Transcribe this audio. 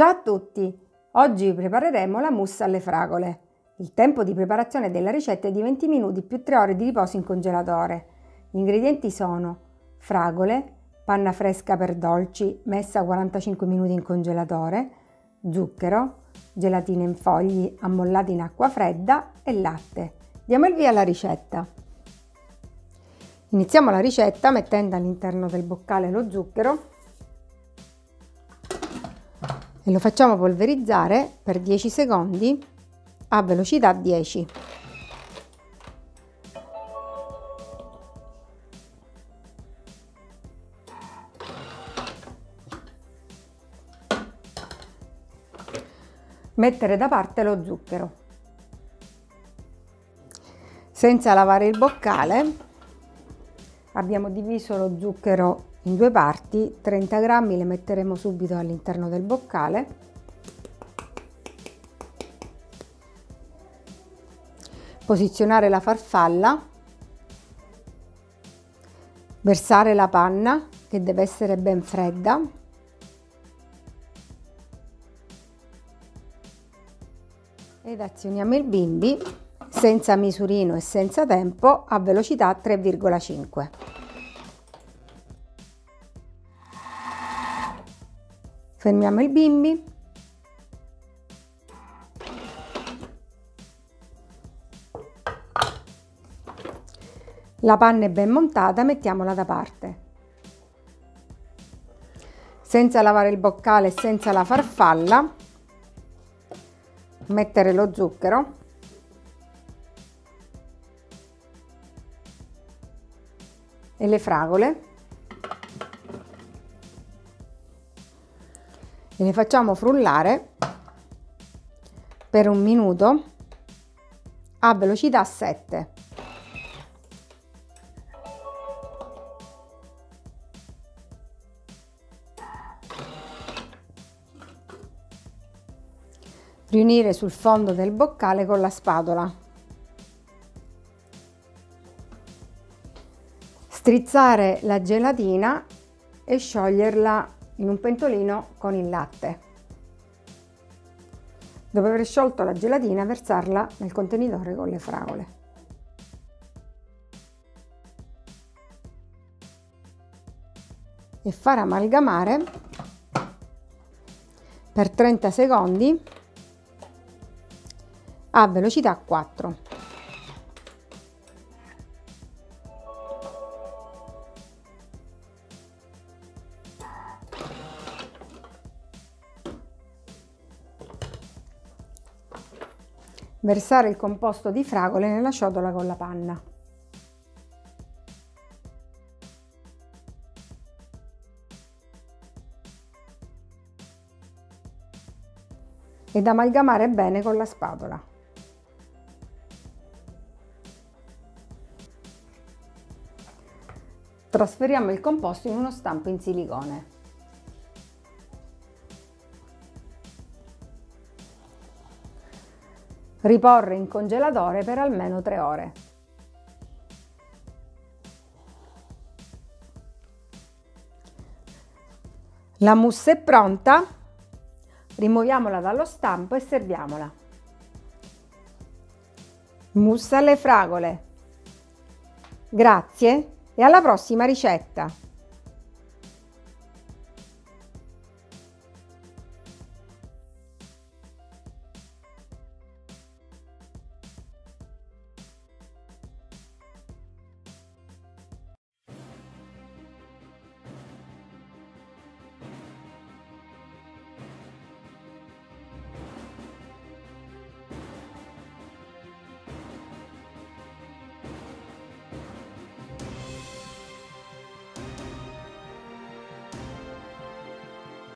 Ciao a tutti! Oggi prepareremo la mousse alle fragole. Il tempo di preparazione della ricetta è di 20 minuti più 3 ore di riposo in congelatore. Gli ingredienti sono fragole, panna fresca per dolci messa 45 minuti in congelatore, zucchero, gelatina in fogli ammollati in acqua fredda e latte. Diamo il via alla ricetta. Iniziamo la ricetta mettendo all'interno del boccale lo zucchero e lo facciamo polverizzare per 10 secondi a velocità 10. Mettere da parte lo zucchero. Senza lavare il boccale abbiamo diviso lo zucchero in due parti, 30 grammi le metteremo subito all'interno del boccale. Posizionare la farfalla, versare la panna che deve essere ben fredda, ed azioniamo il bimby senza misurino e senza tempo a velocità 3,5. Fermiamo il bimby. La panna è ben montata, mettiamola da parte. Senza lavare il boccale e senza la farfalla, mettere lo zucchero. E le fragole. E le facciamo frullare per un minuto a velocità 7. Riunire sul fondo del boccale con la spatola. Strizzare la gelatina e scioglierla in un pentolino con il latte. Dopo aver sciolto la gelatina, versarla nel contenitore con le fragole. E far amalgamare per 30 secondi a velocità 4. Versare il composto di fragole nella ciotola con la panna. Ed amalgamare bene con la spatola. Trasferiamo il composto in uno stampo in silicone. Riporre in congelatore per almeno 3 ore. La mousse è pronta, rimuoviamola dallo stampo e serviamola. Mousse alle fragole. Grazie! E alla prossima ricetta!